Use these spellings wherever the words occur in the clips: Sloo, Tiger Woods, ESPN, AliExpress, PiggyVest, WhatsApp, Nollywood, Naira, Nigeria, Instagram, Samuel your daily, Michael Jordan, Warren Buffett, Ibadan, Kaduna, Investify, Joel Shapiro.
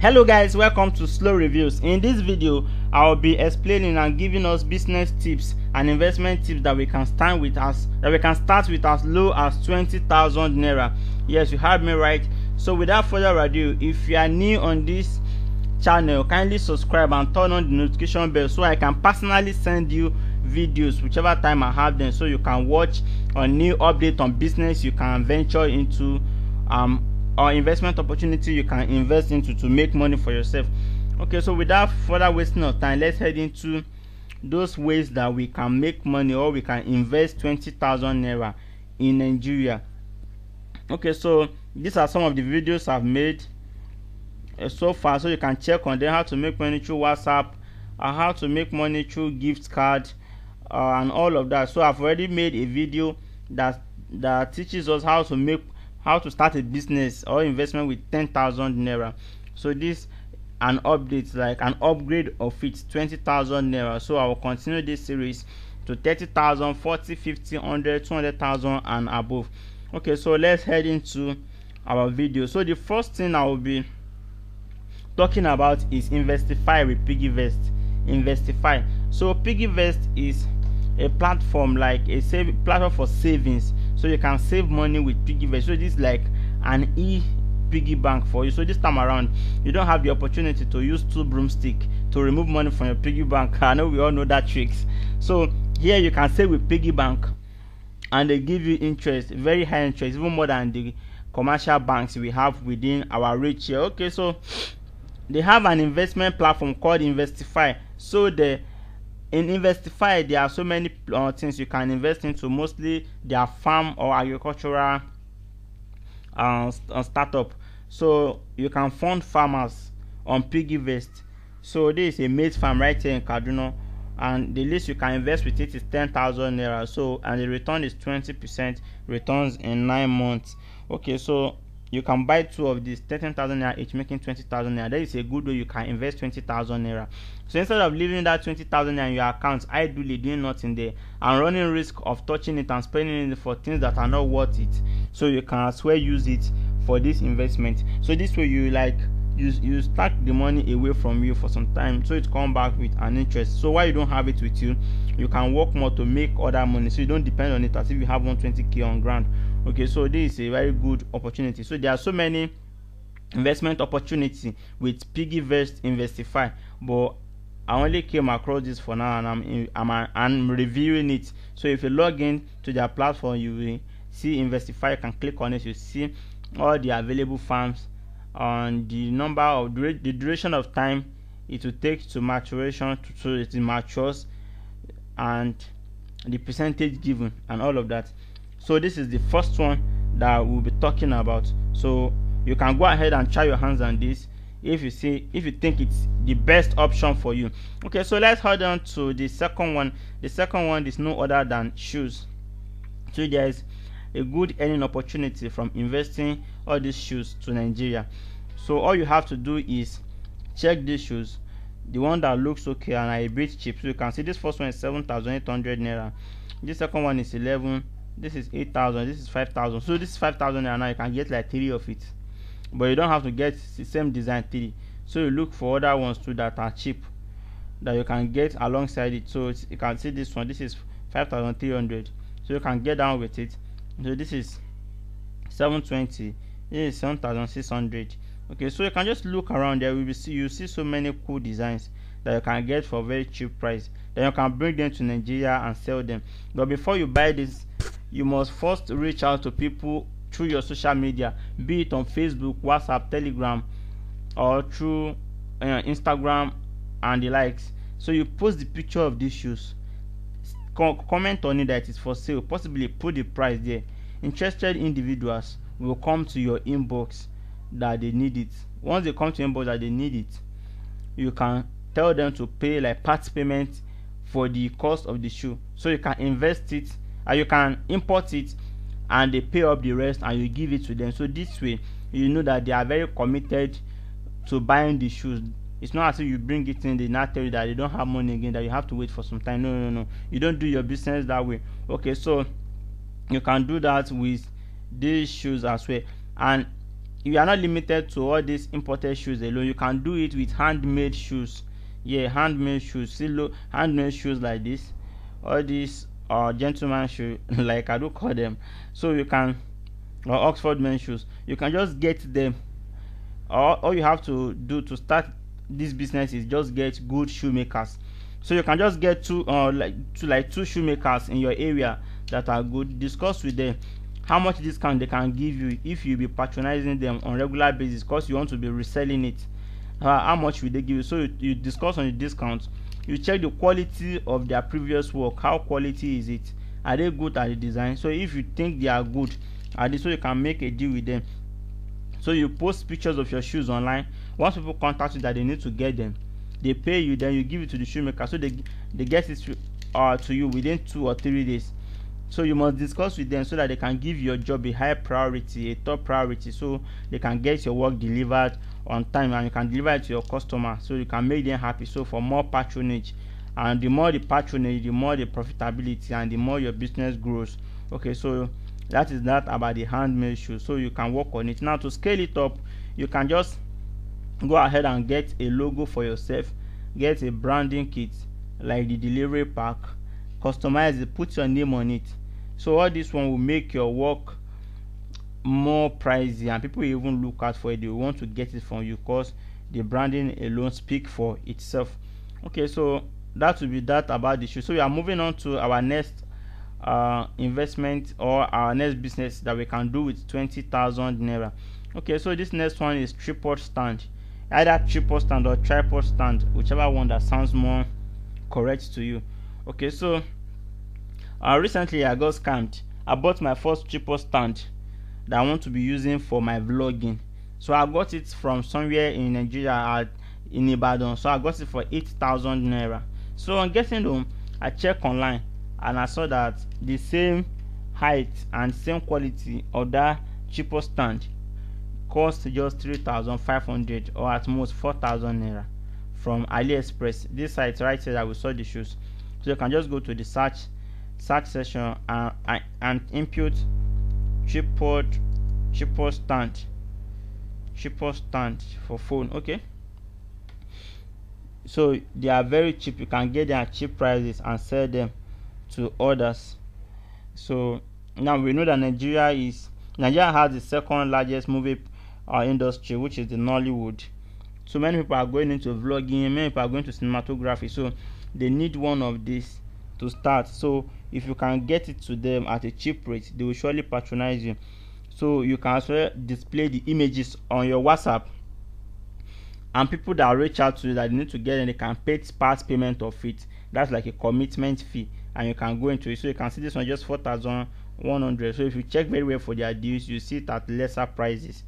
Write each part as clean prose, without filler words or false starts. Hello guys, welcome to Slow Reviews. In this video I'll be explaining and giving us business tips and investment tips that we can start with as low as 20,000 naira. Yes, you heard me right. So without further ado, if you are new on this channel, kindly subscribe and turn on the notification bell so I can personally send you videos whichever time I have them, so you can watch a new update on business you can venture into, or investment opportunity you can invest into to make money for yourself. Okay, so without further wasting of time, let's head into those ways that we can make money or we can invest 20,000 naira in Nigeria. Okay, so these are some of the videos I've made so far, so you can check on them, how to make money through WhatsApp, how to make money through gift card, and all of that. So I've already made a video that teaches us how to start a business or investment with 10,000 naira. So this an update, like an upgrade of it, 20,000 naira. So I will continue this series to 30,000, 40, 50, 100, 200,000 and above. Okay, so let's head into our video. So the first thing I will be talking about is Investify with PiggyVest. Investify. So PiggyVest is a platform, like a platform for savings. So you can save money with PiggyVest. So this is like an e-piggy bank for you. So this time around, you don't have the opportunity to use two broomsticks to remove money from your piggy bank. I know we all know that tricks. So here you can save with piggy bank, and they give you interest, very high interest, even more than the commercial banks we have within our reach here. Okay, so they have an investment platform called Investify. So in Investify, there are so many things you can invest into. Mostly they are farm or agricultural startup. So you can fund farmers on PiggyVest. So this is a maize farm right here in Kaduna, and the least you can invest with it is 10,000 naira. So, and the return is 20% returns in 9 months. Okay, so you can buy two of these, 13,000 naira each, making 20,000 naira. That is a good way you can invest 20,000 naira. So instead of leaving that 20,000 naira in your account, ideally doing nothing there and running risk of touching it and spending it for things that are not worth it, so you can as well use it for this investment. So this way you you stack the money away from you for some time, so it comes back with an interest. So while you don't have it with you, you can work more to make other money, so you don't depend on it as if you have 120k on ground. Okay, so this is a very good opportunity. So there are so many investment opportunity with PiggyVest, Investify, but I only came across this for now, and I'm reviewing it. So if you log in to their platform, you will see Investify. You can click on it, you see all the available farms on the number of the duration of time it will take to maturation, so it matures, and the percentage given and all of that. So this is the first one that we'll be talking about. So you can go ahead and try your hands on this if you think it's the best option for you. Okay, so let's head on to the second one. The second one is no other than shoes. So there is a good earning opportunity from investing all these shoes to Nigeria. So all you have to do is check these shoes, the one that looks okay and are a bit cheap. So you can see this first one is 7,800 naira, this second one is 11, this is 8,000, this is 5,000. So this is 5,000 naira. Now you can get like 3 of it, but you don't have to get the same design 3. So you look for other ones too that are cheap that you can get alongside it. So you can see this one, this is 5,300, so you can get down with it. So this is 720, this is 7,600. Okay, so you can just look around there, you see so many cool designs that you can get for a very cheap price. Then you can bring them to Nigeria and sell them. But before you buy this, you must first reach out to people through your social media, be it on Facebook, WhatsApp, Telegram, or through Instagram and the likes. So you post the picture of these shoes, comment on it that it's for sale, possibly put the price there. Interested individuals will come to your inbox that they need it. Once they come to your inbox that they need it, you can tell them to pay like part payment for the cost of the shoe. So you can invest it, and you can import it, and they pay up the rest and you give it to them. So this way you know that they are very committed to buying the shoes. It's not as if you bring it in, they now tell you that they don't have money again, that you have to wait for some time. No, you don't do your business that way. Okay, so you can do that with these shoes as well. And you are not limited to all these imported shoes alone. You can do it with handmade shoes. Yeah, handmade shoes. See, look, handmade shoes like this, all these gentleman shoes like I do call them. So you can, or Oxford men shoes, you can just get them. All you have to do to start this business is just get good shoemakers. So you can just get two shoemakers in your area that are good. Discuss with them how much discount they can give you if you be patronizing them on regular basis, because you want to be reselling it. How much will they give you? So you discuss on the discount. You check the quality of their previous work. How quality is it? Are they good at the design? So if you think they are good at this, so you can make a deal with them. So you post pictures of your shoes online. Once people contact you that they need to get them, they pay you, then you give it to the shoemaker. So they get it to you within 2 or 3 days. So you must discuss with them so that they can give your job a high priority, a top priority, so they can get your work delivered on time and you can deliver it to your customer, so you can make them happy. So for more patronage, and the more the patronage, the more the profitability and the more your business grows. Okay, so that is that about the handmade shoe. So you can work on it. Now to scale it up, you can just go ahead and get a logo for yourself, get a branding kit like the delivery pack, customize it, put your name on it. So all this one will make your work more pricey, and people even look out for it. They want to get it from you because the branding alone speak for itself. Okay, so that will be that about the shoe. So we are moving on to our next investment or our next business that we can do with 20,000 naira. Okay, so this next one is tripod stand, either tripod stand or tripod stand, whichever one that sounds more correct to you. Okay, so recently I got scammed. I bought my first tripod stand that I want to be using for my vlogging. So I got it from somewhere in Nigeria, in Ibadan. So I got it for 8,000 naira. So on getting home, I checked online and I saw that the same height and same quality of that cheaper stand cost just 3,500 or at most 4,000 naira from AliExpress. This site right here that we saw the shoes. So you can just go to the search section and input cheaper stand for phone. Okay, so they are very cheap. You can get them at cheap prices and sell them to others. So now we know that Nigeria has the second largest movie industry, which is the Nollywood. So many people are going into vlogging, many people are going to cinematography, so they need one of these to start. So if you can get it to them at a cheap rate, they will surely patronize you. So you can also display the images on your WhatsApp, and people that reach out to you that they need to get, and they can pay part payment of it. That's like a commitment fee, and you can go into it. So you can see this one just 4,100. So if you check very well for their deals, you see it at lesser prices.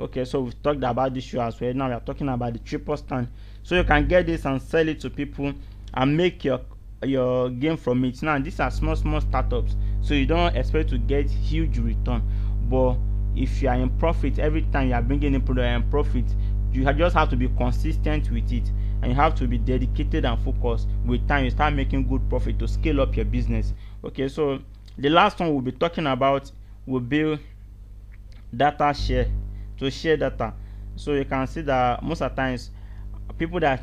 Okay, so we've talked about this shoe as well. Now we are talking about the tripod stand. So you can get this and sell it to people and make your gain from it. Now these are small startups, so you don't expect to get huge return, but if you are in profit every time you are bringing in product and profit, you just have to be consistent with it, and you have to be dedicated and focused. With time, you start making good profit to scale up your business. Okay, so the last one we'll be talking about will be data share, to share data. So you can see that most of the times people that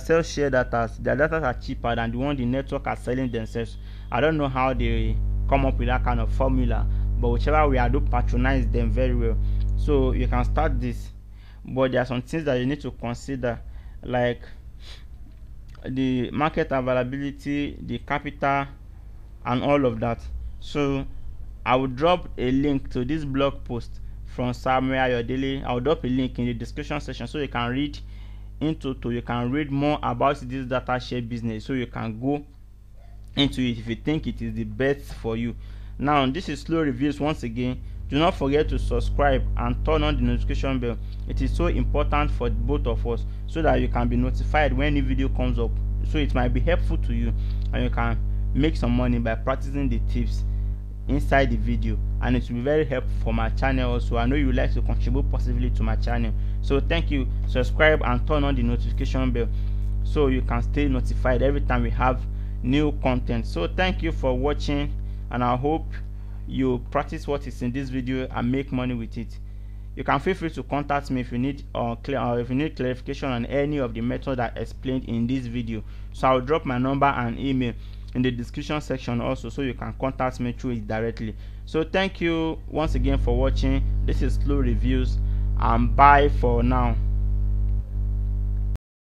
sell share data, their data are cheaper than the one the network are selling themselves. I don't know how they come up with that kind of formula, but whichever way, I do patronize them very well. So you can start this, but there are some things that you need to consider, like the market availability, the capital, and all of that. So I will drop a link to this blog post from Samuel Your Daily. I'll drop a link in the description section so you can read you can read more about this data share business, so you can go into it if you think it is the best for you. Now this is Slow Reviews once again. Do not forget to subscribe and turn on the notification bell. It is so important for both of us, so that you can be notified when new video comes up, so it might be helpful to you and you can make some money by practicing the tips inside the video, and it will be very helpful for my channel also. I know you like to contribute positively to my channel, so thank you. Subscribe and turn on the notification bell so you can stay notified every time we have new content. So thank you for watching, and I hope you practice what is in this video and make money with it. You can feel free to contact me if you need clarification on any of the methods I explained in this video. So I'll drop my number and email in the description section also, so you can contact me through it directly. So thank you once again for watching. This is Sloor Reviews, and bye for now.